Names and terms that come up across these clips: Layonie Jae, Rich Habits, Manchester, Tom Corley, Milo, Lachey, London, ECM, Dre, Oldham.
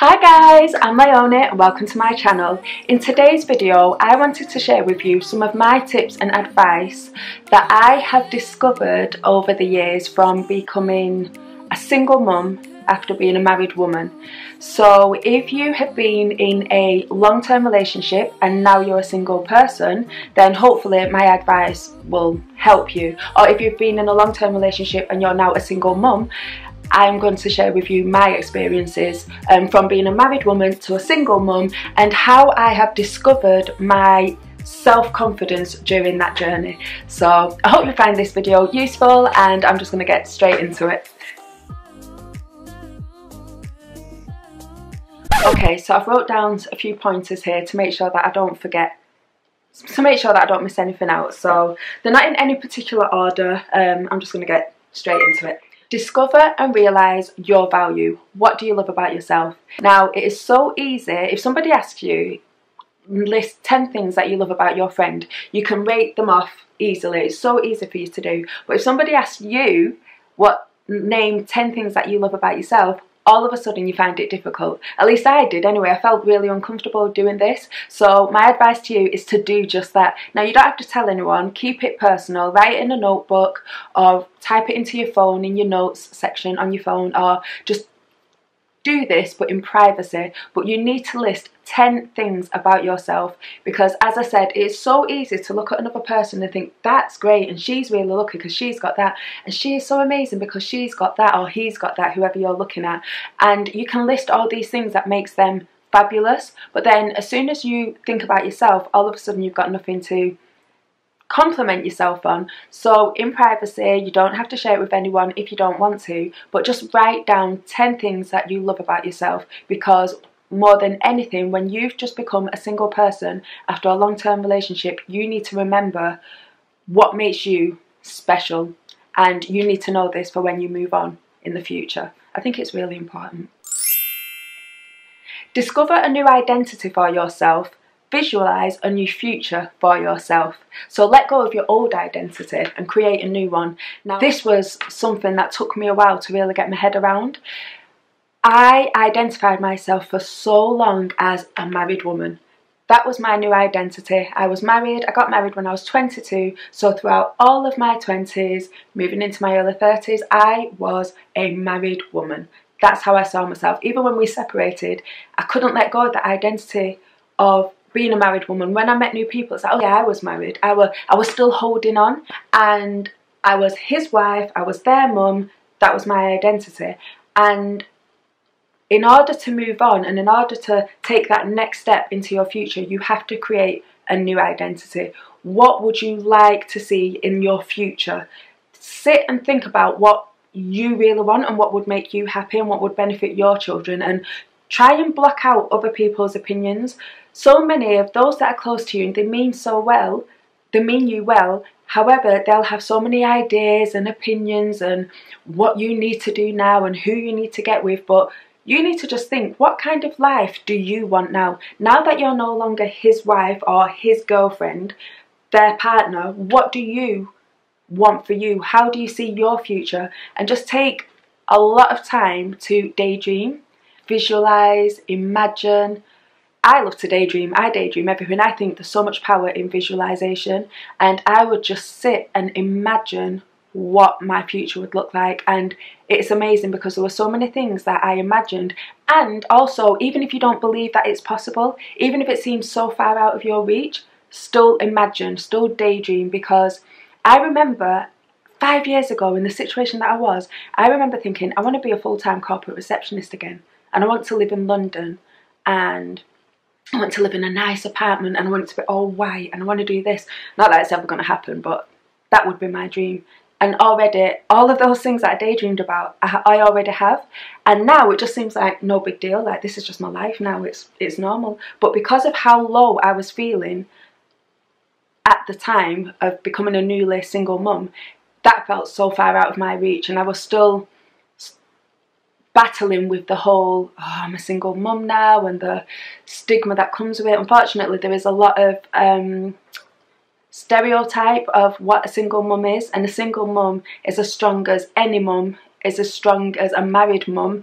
Hi guys, I'm Layonie and welcome to my channel. In today's video I wanted to share with you some of my tips and advice that I have discovered over the years from becoming a single mum after being a married woman. So if you have been in a long-term relationship and now you're a single person, then hopefully my advice will help you. Or if you've been in a long-term relationship and you're now a single mum, I'm going to share with you my experiences from being a married woman to a single mum and how I have discovered my self-confidence during that journey. So I hope you find this video useful and I'm just going to get straight into it. Okay, so I've wrote down a few pointers here to make sure that I don't forget, to make sure that I don't miss anything out. So they're not in any particular order, I'm just going to get straight into it. Discover and realise your value. What do you love about yourself? Now, it is so easy, if somebody asks you, list 10 things that you love about your friend, you can rate them off easily. It's so easy for you to do. But if somebody asks you, name 10 things that you love about yourself, all of a sudden you find it difficult. At least I did anyway, I felt really uncomfortable doing this. So my advice to you is to do just that. Now you don't have to tell anyone, keep it personal, write it in a notebook or type it into your phone in your notes section on your phone, or just do this but in privacy. But you need to list 10 things about yourself, because as I said, it's so easy to look at another person and think that's great and she's really lucky because she's got that, and she is so amazing because she's got that, or he's got that, whoever you're looking at. And you can list all these things that makes them fabulous, but then as soon as you think about yourself, all of a sudden you've got nothing to compliment yourself on. So in privacy, you don't have to share it with anyone if you don't want to, but just write down 10 things that you love about yourself, because more than anything, when you've just become a single person after a long-term relationship, you need to remember what makes you special, and you need to know this for when you move on in the future. I think it's really important. Discover a new identity for yourself. Visualise a new future for yourself. So let go of your old identity and create a new one. Now, this was something that took me a while to really get my head around. I identified myself for so long as a married woman. That was my new identity. I was married, I got married when I was 22, so throughout all of my 20s, moving into my early 30s, I was a married woman. That's how I saw myself. Even when we separated, I couldn't let go of the identity of being a married woman. When I met new people, it's like, oh yeah, I was married. I was still holding on, and I was his wife, I was their mum, that was my identity. And in order to move on and in order to take that next step into your future, you have to create a new identity. What would you like to see in your future? Sit and think about what you really want and what would make you happy and what would benefit your children, and try and block out other people's opinions. So many of those that are close to you, and they mean so well, they mean you well, however, they'll have so many ideas and opinions and what you need to do now and who you need to get with, but you need to just think, what kind of life do you want now? Now that you're no longer his wife or his girlfriend, their partner, what do you want for you? How do you see your future? And just take a lot of time to daydream. Visualise, imagine. I love to daydream. I daydream everything. I think there's so much power in visualisation, and I would just sit and imagine what my future would look like. And it's amazing because there were so many things that I imagined. And also, even if you don't believe that it's possible, even if it seems so far out of your reach, still imagine, still daydream. Because I remember 5 years ago in the situation that I was, I remember thinking, I want to be a full-time corporate receptionist again. And I want to live in London, and I want to live in a nice apartment, and I want it to be all white, and I want to do this. Not that it's ever going to happen, but that would be my dream. And already, all of those things that I daydreamed about, I already have. And now it just seems like no big deal, like this is just my life now, it's normal. But because of how low I was feeling at the time of becoming a newly single mum, that felt so far out of my reach, and I was still battling with the whole, oh, I'm a single mum now, and the stigma that comes with it. Unfortunately, there is a lot of stereotype of what a single mum is, and a single mum is as strong as any mum, is as strong as a married mum.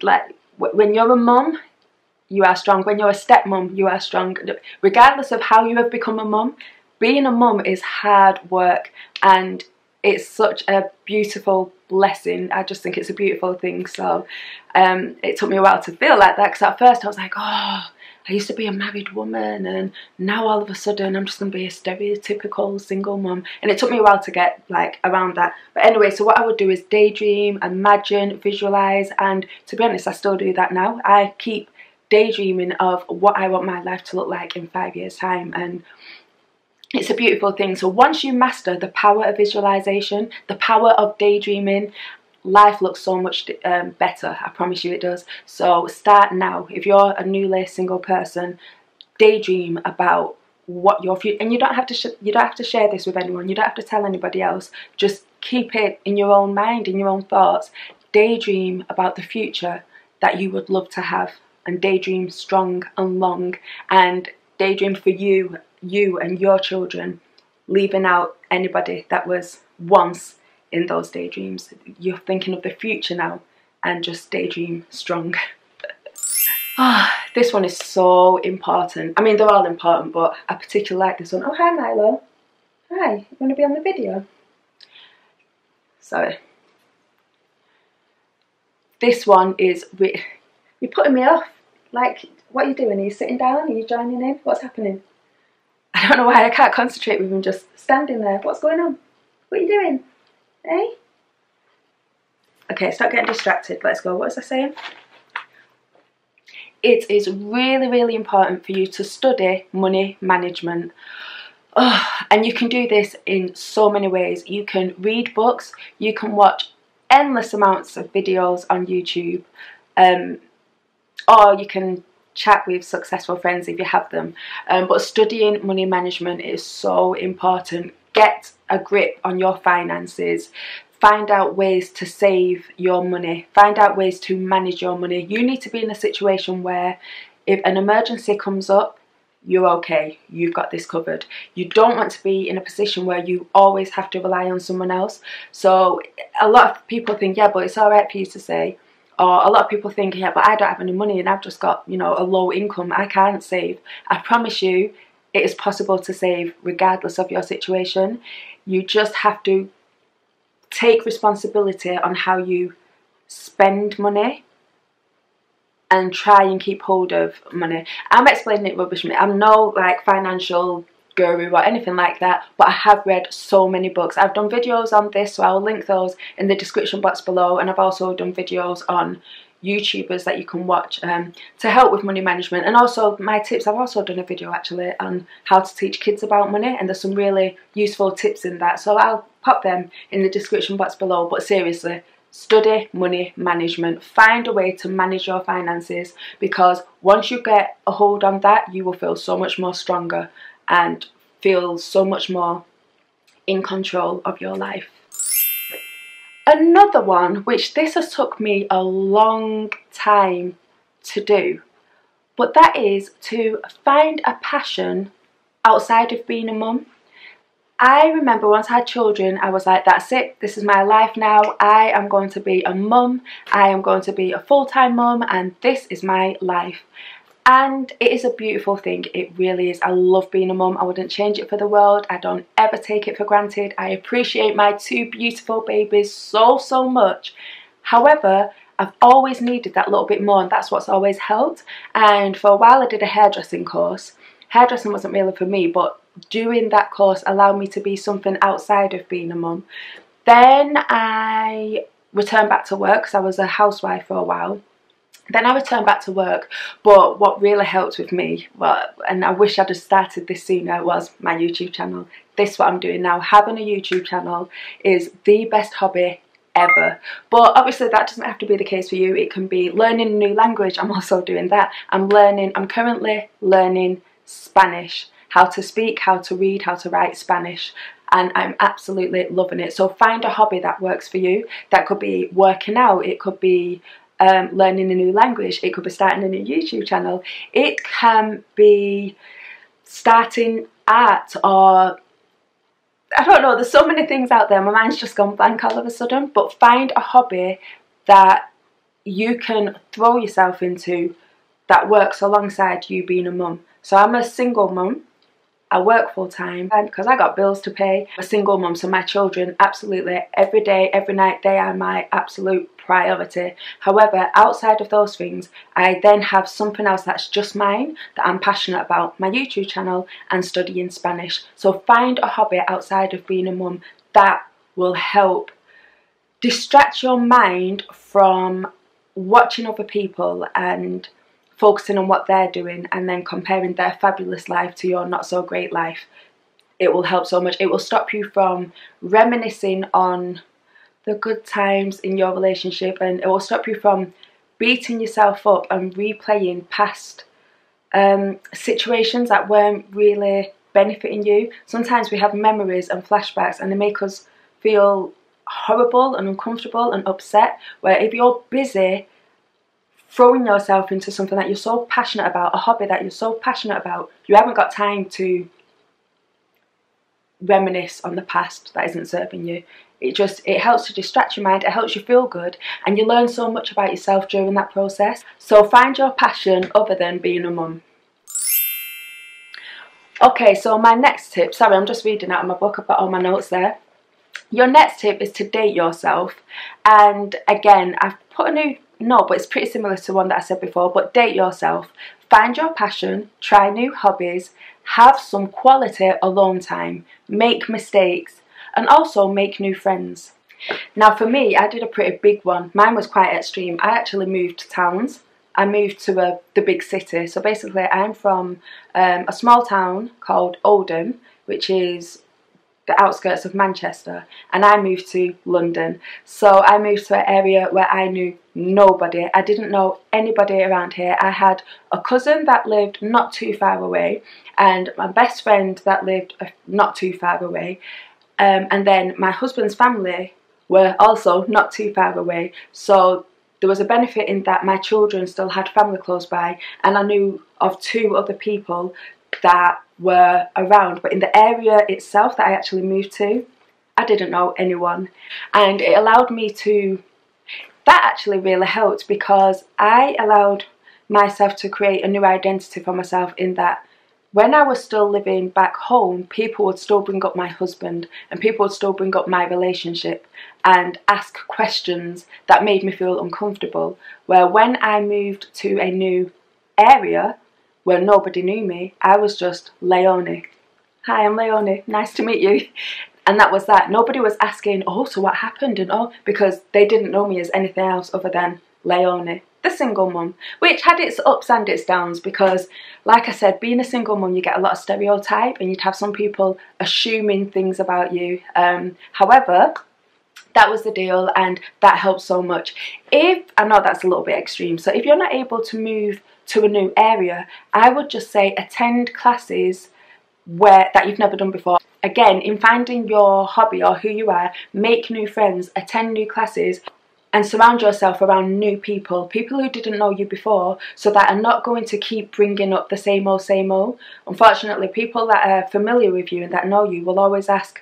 Like, when you're a mum, you are strong. When you're a stepmom, you are strong. Regardless of how you have become a mum, being a mum is hard work, and it's such a beautiful blessing. I just think it's a beautiful thing. So it took me a while to feel like that, because at first I was like, oh, I used to be a married woman, and now all of a sudden I'm just going to be a stereotypical single mum. And it took me a while to get like around that. But anyway, so what I would do is daydream, imagine, visualise, and to be honest, I still do that now. I keep daydreaming of what I want my life to look like in 5 years' time, and it's a beautiful thing. So once you master the power of visualisation, the power of daydreaming, life looks so much better. I promise you it does. So start now. If you're a newly single person, daydream about what your future, and you don't have to share this with anyone. You don't have to tell anybody else. Just keep it in your own mind, in your own thoughts. Daydream about the future that you would love to have, and daydream strong and long, and daydream for you and your children, leaving out anybody that was once in those daydreams. You're thinking of the future now, and just daydream strong. This one is so important. I mean, they're all important, but I particularly like this one. Oh, hi Milo. Hi, you want to be on the video? Sorry. This one is, you're putting me off. Like, what are you doing? Are you sitting down? Are you joining in? What's happening? I don't know why I can't concentrate with him just standing there. What's going on? What are you doing? Eh? Okay, stop getting distracted. Let's go. What was I saying? It is really, really important for you to study money management. And you can do this in so many ways. You can read books. You can watch endless amounts of videos on YouTube. Or you can chat with successful friends if you have them. But studying money management is so important. Get a grip on your finances. Find out ways to save your money. Find out ways to manage your money. You need to be in a situation where if an emergency comes up, you're okay. You've got this covered. You don't want to be in a position where you always have to rely on someone else. So a lot of people think, yeah, but it's all right for you to say. Or a lot of people think, yeah, but I don't have any money and I've just got, you know, a low income. I can't save. I promise you, it is possible to save regardless of your situation. You just have to take responsibility on how you spend money and try and keep hold of money. I'm explaining it rubbish. I'm no like financial guru or anything like that, but I have read so many books. I've done videos on this, so I'll link those in the description box below, and I've also done videos on YouTubers that you can watch to help with money management, and also my tips. I've also done a video actually on how to teach kids about money, and there's some really useful tips in that, so I'll pop them in the description box below. But seriously, study money management. Find a way to manage your finances, because once you get a hold on that, you will feel so much more stronger and feel so much more in control of your life. Another one, which this has took me a long time to do, but that is to find a passion outside of being a mum. I remember once I had children, I was like, that's it, this is my life now. I am going to be a mum, I am going to be a full-time mum, and this is my life. And it is a beautiful thing, it really is. I love being a mum, I wouldn't change it for the world, I don't ever take it for granted. I appreciate my two beautiful babies so, so much. However, I've always needed that little bit more, and that's what's always helped. And for a while I did a hairdressing course. Hairdressing wasn't really for me, but doing that course allowed me to be something outside of being a mum. Then I returned back to work, because I was a housewife for a while. Then I returned back to work, but what really helped with me, well, and I wish I'd have started this sooner, was my YouTube channel. This is what I'm doing now. Having a YouTube channel is the best hobby ever. But obviously that doesn't have to be the case for you. It can be learning a new language. I'm also doing that. I'm currently learning Spanish. How to speak, how to read, how to write Spanish. And I'm absolutely loving it. So find a hobby that works for you. That could be working out. It could be learning a new language, it could be starting a new YouTube channel, it can be starting art, or I don't know, there's so many things out there, my mind's just gone blank all of a sudden. But find a hobby that you can throw yourself into that works alongside you being a mum. So I'm a single mum, I work full time because I got bills to pay. I'm a single mum, so my children, absolutely, every day, every night, they are my absolute priority. However, outside of those things, I then have something else that's just mine that I'm passionate about, my YouTube channel and studying Spanish. So find a hobby outside of being a mum that will help distract your mind from watching other people and focusing on what they're doing and then comparing their fabulous life to your not so great life. It will help so much. It will stop you from reminiscing on the good times in your relationship, and it will stop you from beating yourself up and replaying past situations that weren't really benefiting you. Sometimes we have memories and flashbacks and they make us feel horrible and uncomfortable and upset, where if you're busy throwing yourself into something that you're so passionate about, a hobby that you're so passionate about, you haven't got time to reminisce on the past that isn't serving you. It helps to distract your mind, it helps you feel good, and you learn so much about yourself during that process. So find your passion other than being a mum. Okay, so my next tip, sorry, I'm just reading out of my book, I've got all my notes there. Your next tip is to date yourself. And again, I've put a new note, but it's pretty similar to one that I said before, but date yourself. Find your passion, try new hobbies, have some quality alone time, make mistakes, and also make new friends. Now for me, I did a pretty big one. Mine was quite extreme. I actually moved towns. I moved to the big city. So basically I'm from a small town called Oldham, which is the outskirts of Manchester, and I moved to London. So I moved to an area where I knew nobody. I didn't know anybody around here. I had a cousin that lived not too far away, and my best friend that lived not too far away, and then my husband's family were also not too far away. So there was a benefit in that my children still had family close by, and I knew of two other people that were around, but in the area itself that I actually moved to, I didn't know anyone. And it allowed me to, that actually really helped, because I allowed myself to create a new identity for myself, in that when I was still living back home, people would still bring up my husband and people would still bring up my relationship and ask questions that made me feel uncomfortable, where when I moved to a new area where nobody knew me, I was just Layonie. Hi, I'm Layonie, nice to meet you. And that was that. Nobody was asking, oh, so what happened, and oh, because they didn't know me as anything else other than Layonie, the single mum, which had its ups and its downs, because like I said, being a single mum, you get a lot of stereotype and you'd have some people assuming things about you. However, that was the deal, and that helped so much. If, I know that's a little bit extreme, so if you're not able to move to a new area, I would just say attend classes that you've never done before. Again, in finding your hobby or who you are, make new friends, attend new classes, and surround yourself around new people, people who didn't know you before, so that are not going to keep bringing up the same old, same old. Unfortunately, people that are familiar with you and that know you will always ask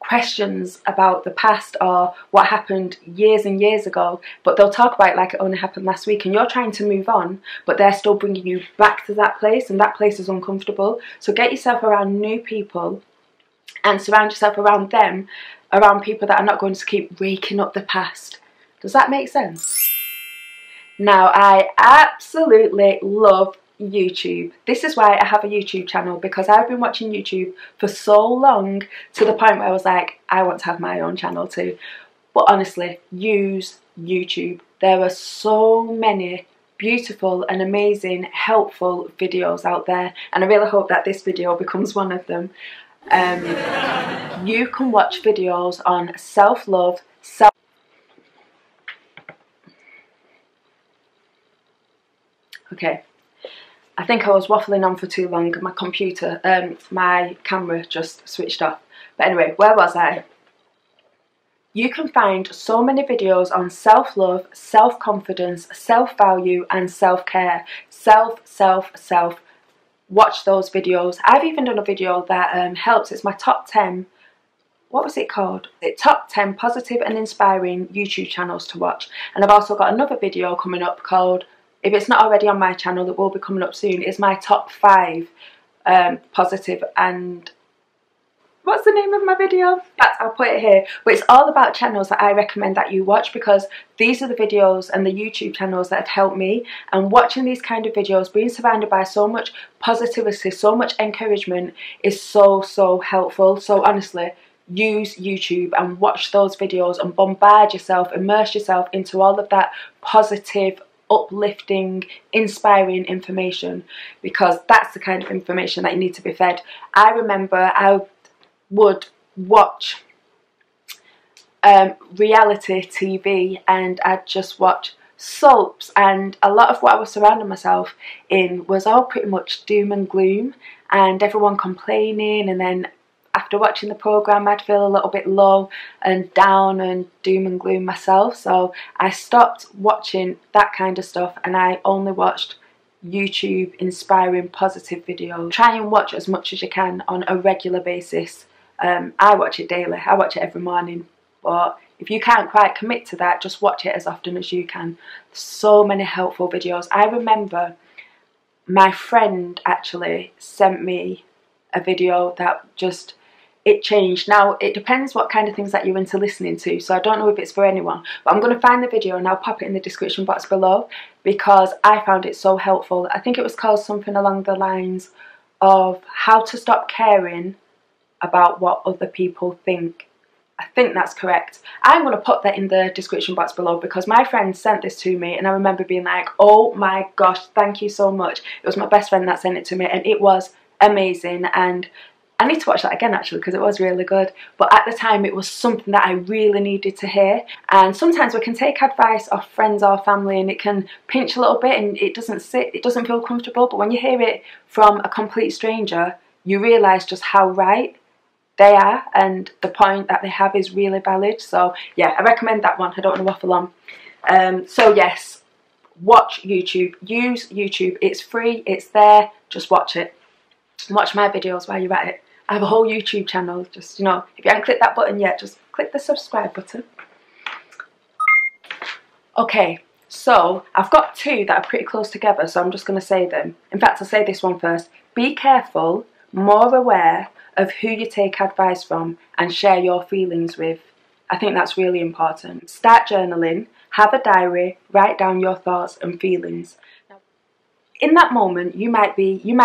questions about the past or what happened years and years ago, but they'll talk about it like it only happened last week, and you're trying to move on, but they're still bringing you back to that place, and that place is uncomfortable. So get yourself around new people and surround yourself around them, around people that are not going to keep raking up the past. Does that make sense? Now, I absolutely love YouTube. This is why I have a YouTube channel, because I've been watching YouTube for so long, to the point where I was like, I want to have my own channel too. But honestly, use YouTube. There are so many beautiful and amazing, helpful videos out there, and I really hope that this video becomes one of them. You can watch videos on self-love, okay, I think I was waffling on for too long. My computer, my camera just switched off. But anyway, where was I? You can find so many videos on self-love, self-confidence, self-value and self-care. Self. Watch those videos. I've even done a video that helps. It's my top 10 what was it called? The top 10 positive and inspiring YouTube channels to watch. And I've also got another video coming up called, if it's not already on my channel, that will be coming up soon, is my top 5 positive and... what's the name of my video? That's, I'll put it here. But it's all about channels that I recommend that you watch, because these are the videos and the YouTube channels that have helped me. And watching these kind of videos, being surrounded by so much positivity, so much encouragement, is so, so helpful. So honestly, use YouTube and watch those videos and bombard yourself, immerse yourself into all of that positive, uplifting, inspiring information, because that's the kind of information that you need to be fed. I remember I would watch reality TV, and I'd just watch soaps, and a lot of what I was surrounding myself in was all pretty much doom and gloom and everyone complaining, and then after watching the programme I'd feel a little bit low and down and doom and gloom myself. So I stopped watching that kind of stuff and I only watched YouTube inspiring positive videos. Try and watch as much as you can on a regular basis. I watch it daily, I watch it every morning, but if you can't quite commit to that, just watch it as often as you can. So many helpful videos. I remember my friend actually sent me a video that just, it changed. Now it depends what kind of things that you're into listening to, so I don't know if it's for anyone, but I'm going to find the video and I'll pop it in the description box below, because I found it so helpful. I think it was called something along the lines of how to stop caring about what other people think. I think that's correct. I'm going to put that in the description box below, because my friend sent this to me and I remember being like, oh my gosh, thank you so much. It was my best friend that sent it to me and it was amazing, and I need to watch that again actually, because it was really good. But at the time it was something that I really needed to hear, and sometimes we can take advice off friends or family and it can pinch a little bit and it doesn't sit, it doesn't feel comfortable, but when you hear it from a complete stranger you realise just how right they are, and the point that they have is really valid. So yeah, I recommend that one. I don't want to waffle on. So yes, watch YouTube, use YouTube, it's free, it's there, just watch it. Watch my videos while you're at it. I have a whole YouTube channel, just, you know, if you haven't clicked that button yet, just click the subscribe button. Okay, so I've got two that are pretty close together, so I'm just going to say them. In fact, I'll say this one first. Be careful, more aware of who you take advice from and share your feelings with. I think that's really important. Start journaling, have a diary, write down your thoughts and feelings. In that moment you might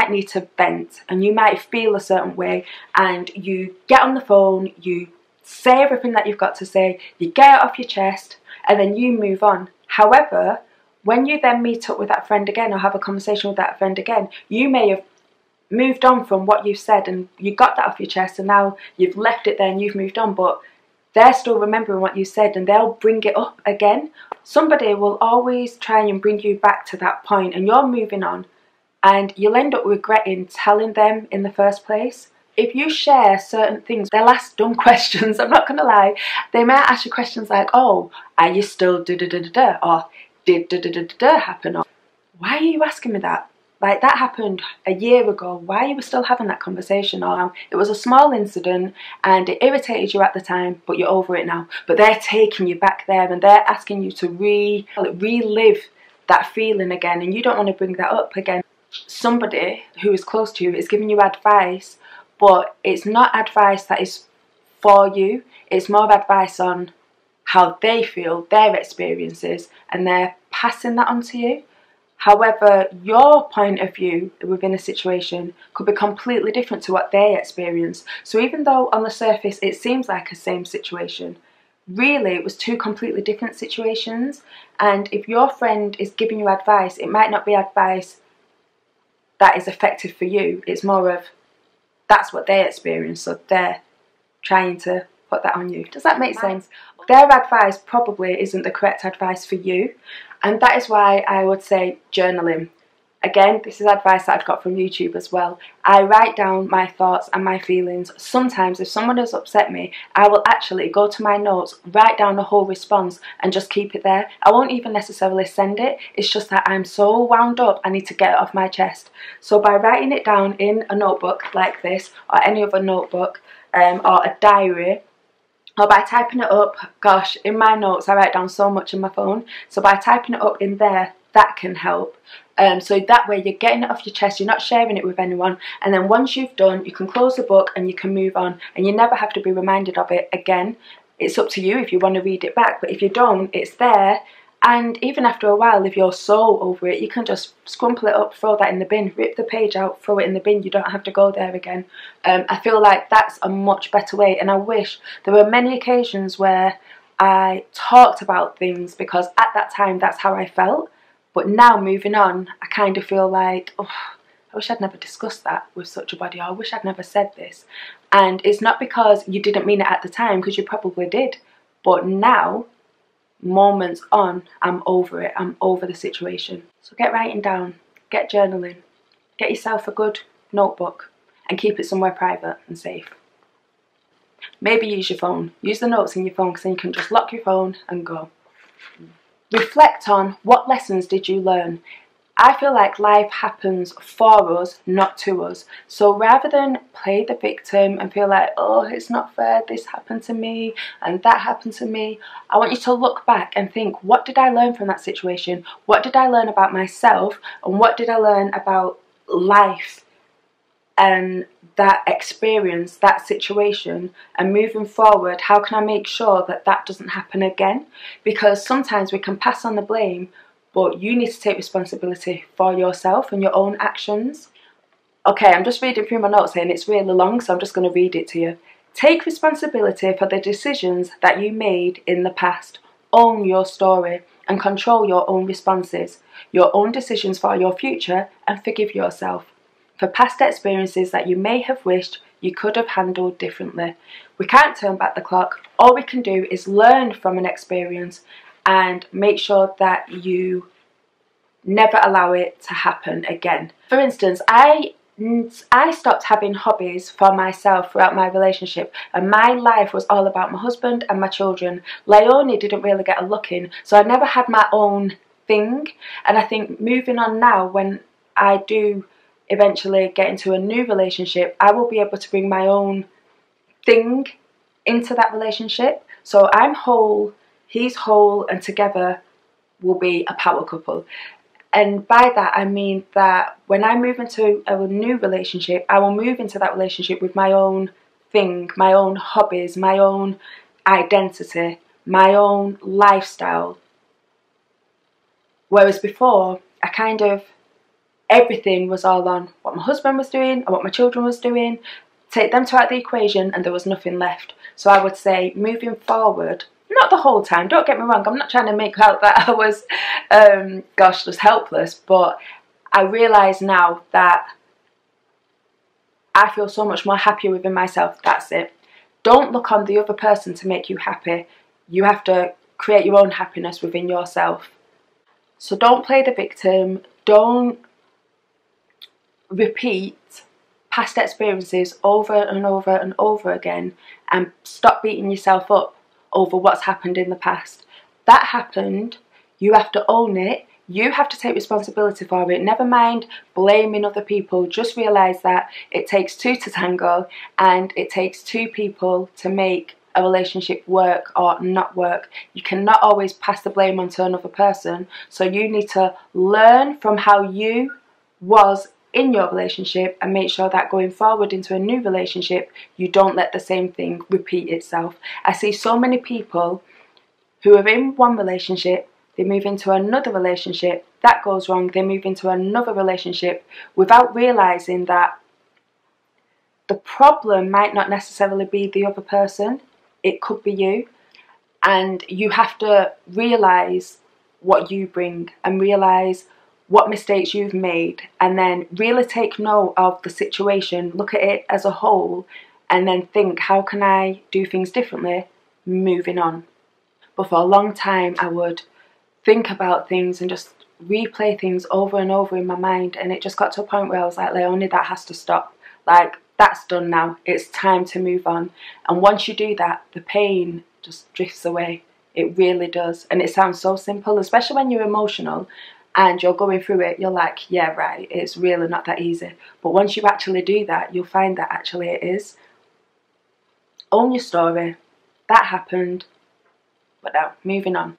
need to vent and you might feel a certain way, and you get on the phone, you say everything that you've got to say, you get it off your chest, and then you move on. However, when you then meet up with that friend again or have a conversation with that friend again, you may have moved on from what you said and you got that off your chest, and now you've left it there and you've moved on, but they're still remembering what you said and they'll bring it up again. Somebody will always try and bring you back to that point, and you're moving on, and you'll end up regretting telling them in the first place. If you share certain things, they'll ask dumb questions, I'm not going to lie. They might ask you questions like, oh, are you still da-da-da-da-da, or did da-da-da-da-da happen, or why are you asking me that? Like, that happened a year ago, why you were still having that conversation? Or it was a small incident and it irritated you at the time, but you're over it now. But they're taking you back there and they're asking you to relive that feeling again, and you don't want to bring that up again. Somebody who is close to you is giving you advice, but it's not advice that is for you. It's more advice on how they feel, their experiences, and they're passing that on to you. However, your point of view within a situation could be completely different to what they experience. So even though on the surface it seems like the same situation, really it was two completely different situations. And if your friend is giving you advice, it might not be advice that is effective for you. It's more of, that's what they experience, so they're trying to put that on you. Does that make sense? Their advice probably isn't the correct advice for you. And that is why I would say journaling. Again, this is advice that I've got from YouTube as well. I write down my thoughts and my feelings. Sometimes if someone has upset me, I will actually go to my notes, write down the whole response and just keep it there. I won't even necessarily send it. It's just that I'm so wound up, I need to get it off my chest. So by writing it down in a notebook like this, or any other notebook, or a diary, or by typing it up. Gosh, in my notes I write down so much on my phone, so by typing it up in there, that can help. So that way you're getting it off your chest, you're not sharing it with anyone, and then once you've done, you can close the book and you can move on, and you never have to be reminded of it again. It's up to you if you want to read it back, but if you don't, it's there. And even after a while, if you're so over it, you can just scrumple it up, throw that in the bin, rip the page out, throw it in the bin. You don't have to go there again. I feel like that's a much better way. And I wish there were many occasions where I talked about things, because at that time, that's how I felt. But now, moving on, I kind of feel like, oh, I wish I'd never discussed that with such a body. I wish I'd never said this. And it's not because you didn't mean it at the time, because you probably did. But now, moments on, I'm over it, I'm over the situation. So get writing down, get journaling, get yourself a good notebook and keep it somewhere private and safe. Maybe use your phone, use the notes in your phone, because then you can just lock your phone and go. Reflect on what lessons did you learn. I feel like life happens for us, not to us. So rather than play the victim and feel like, oh, it's not fair, this happened to me and that happened to me, I want you to look back and think, what did I learn from that situation? What did I learn about myself? And what did I learn about life and that experience, that situation? And moving forward, how can I make sure that that doesn't happen again? Because sometimes we can pass on the blame, but you need to take responsibility for yourself and your own actions. Okay, I'm just reading through my notes here and it's really long, so I'm just going to read it to you. Take responsibility for the decisions that you made in the past. Own your story and control your own responses, your own decisions for your future, and forgive yourself for past experiences that you may have wished you could have handled differently. We can't turn back the clock. All we can do is learn from an experience and make sure that you never allow it to happen again. For instance, I stopped having hobbies for myself throughout my relationship, and my life was all about my husband and my children. Layonie didn't really get a look in, so I never had my own thing. And I think moving on now, when I do eventually get into a new relationship, I will be able to bring my own thing into that relationship. So I'm whole, he's whole, and together we'll be a power couple. And by that I mean that when I move into a new relationship, I will move into that relationship with my own thing, my own hobbies, my own identity, my own lifestyle. Whereas before, I kind of, everything was all on what my husband was doing and what my children was doing. Take them out of the equation and there was nothing left. So I would say, moving forward, not the whole time, don't get me wrong, I'm not trying to make out that I was, gosh, just helpless, but I realise now that I feel so much more happier within myself. That's it. Don't look on the other person to make you happy. You have to create your own happiness within yourself. So don't play the victim, don't repeat past experiences over and over and over again, and stop beating yourself up over what's happened in the past. That happened, you have to own it, you have to take responsibility for it, never mind blaming other people. Just realise that it takes two to tango, and it takes two people to make a relationship work or not work. You cannot always pass the blame on to another person, so you need to learn from how you was in your relationship and make sure that going forward into a new relationship, you don't let the same thing repeat itself. I see so many people who are in one relationship, they move into another relationship, that goes wrong, they move into another relationship without realising that the problem might not necessarily be the other person, it could be you. And you have to realise what you bring and realise what mistakes you've made, and then really take note of the situation, look at it as a whole, and then think, how can I do things differently moving on? But for a long time I would think about things and just replay things over and over in my mind, and it just got to a point where I was like, Layonie, that has to stop. Like, that's done now, it's time to move on. And once you do that, the pain just drifts away, it really does. And it sounds so simple, especially when you're emotional and you're going through it, you're like, yeah, right, it's really not that easy. But once you actually do that, you'll find that actually it is. Own your story. that happened. But now, moving on.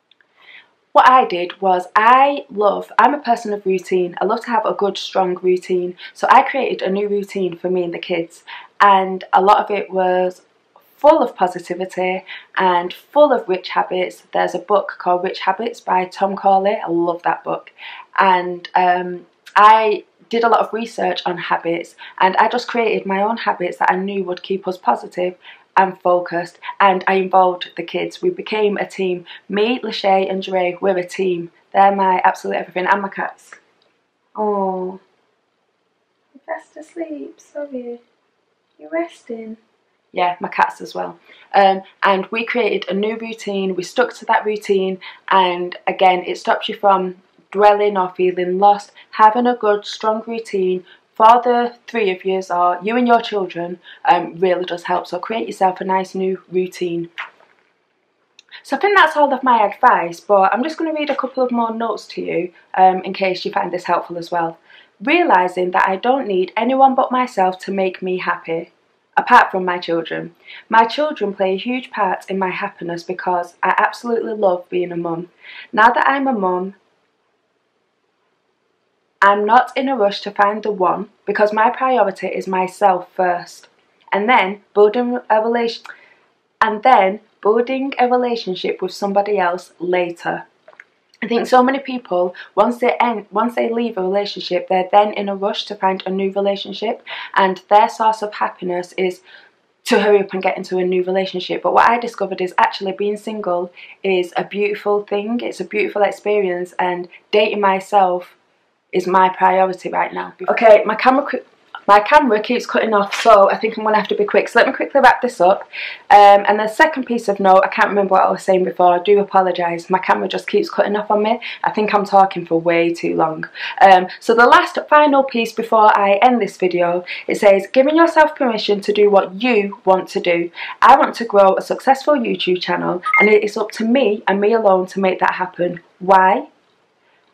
What I did was I'm a person of routine. I love to have a good, strong routine. So I created a new routine for me and the kids. And a lot of it was full of positivity and full of rich habits. There's a book called Rich Habits by Tom Corley. I love that book. And I did a lot of research on habits. And I just created my own habits that I knew would keep us positive and focused, and I involved the kids. We became a team. Me, Lachey and Dre, we're a team. They're my absolute everything, and my cats. Oh, you're fast asleep, sorry. You're resting. Yeah, my cats as well. And we created a new routine. We stuck to that routine, and again, it stops you from dwelling or feeling lost. Having a good, strong routine for the three of you, or you and your children, really does help. So create yourself a nice new routine. So I think that's all of my advice, but I'm just going to read a couple of more notes to you in case you find this helpful as well. Realising that I don't need anyone but myself to make me happy, apart from my children. My children play a huge part in my happiness because I absolutely love being a mum. Now that I'm a mum, I'm not in a rush to find the one because my priority is myself first, and then building a relationship with somebody else later. I think so many people, once they leave a relationship, they're then in a rush to find a new relationship, and their source of happiness is to hurry up and get into a new relationship. But what I discovered is actually being single is a beautiful thing. It's a beautiful experience, and dating myself is my priority right now. Okay, my camera keeps cutting off, so I think I'm gonna have to be quick. So let me quickly wrap this up. And the second piece of note, I can't remember what I was saying before, I do apologise. My camera just keeps cutting off on me. I think I'm talking for way too long. So the last final piece before I end this video, it says, giving yourself permission to do what you want to do. I want to grow a successful YouTube channel, and it is up to me and me alone to make that happen. Why?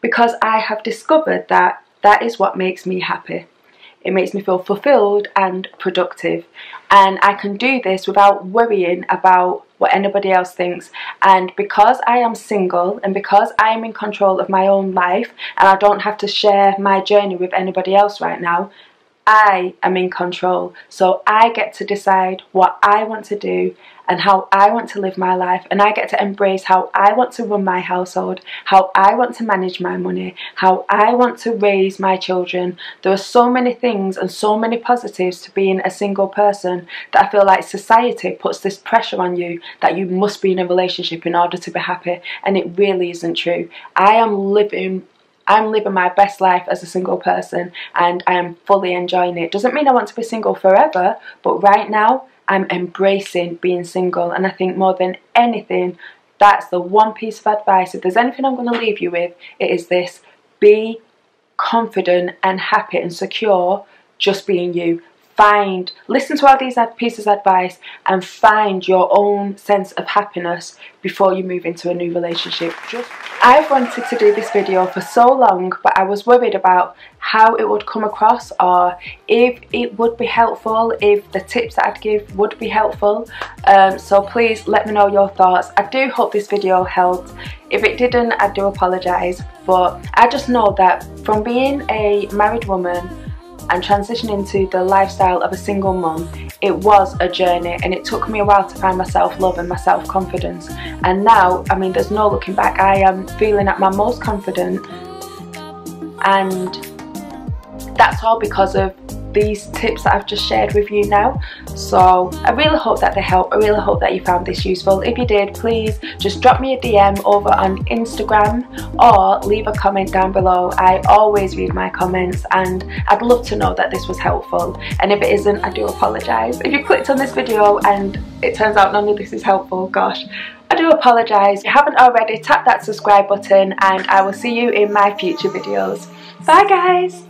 Because I have discovered that that is what makes me happy. It makes me feel fulfilled and productive. And I can do this without worrying about what anybody else thinks. And because I am single, and because I am in control of my own life, and I don't have to share my journey with anybody else right now, I am in control. So I get to decide what I want to do and how I want to live my life, and I get to embrace how I want to run my household, how I want to manage my money, how I want to raise my children. There are so many things and so many positives to being a single person that I feel like society puts this pressure on you that you must be in a relationship in order to be happy, and it really isn't true. I'm living my best life as a single person, and I am fully enjoying it. Doesn't mean I want to be single forever, but right now I'm embracing being single, and I think more than anything, that's the one piece of advice. If there's anything I'm going to leave you with, it is this: be confident and happy and secure just being you. Listen to all these pieces of advice and find your own sense of happiness before you move into a new relationship. I've wanted to do this video for so long, but I was worried about how it would come across, or if it would be helpful, if the tips that I'd give would be helpful. So please let me know your thoughts. I do hope this video helped. If it didn't, I do apologise, but I just know that from being a married woman and transitioning to the lifestyle of a single mum, it was a journey, and it took me a while to find my self-love and my self-confidence. And now, I mean, there's no looking back. I am feeling at my most confident, and that's all because of these tips that I've just shared with you now. So I really hope that they help. I really hope that you found this useful. If you did, please just drop me a DM over on Instagram, or leave a comment down below. I always read my comments, and I'd love to know that this was helpful. And if it isn't, I do apologise. If you clicked on this video and it turns out none of this is helpful, gosh, I do apologise. If you haven't already, tap that subscribe button, and I will see you in my future videos. Bye guys!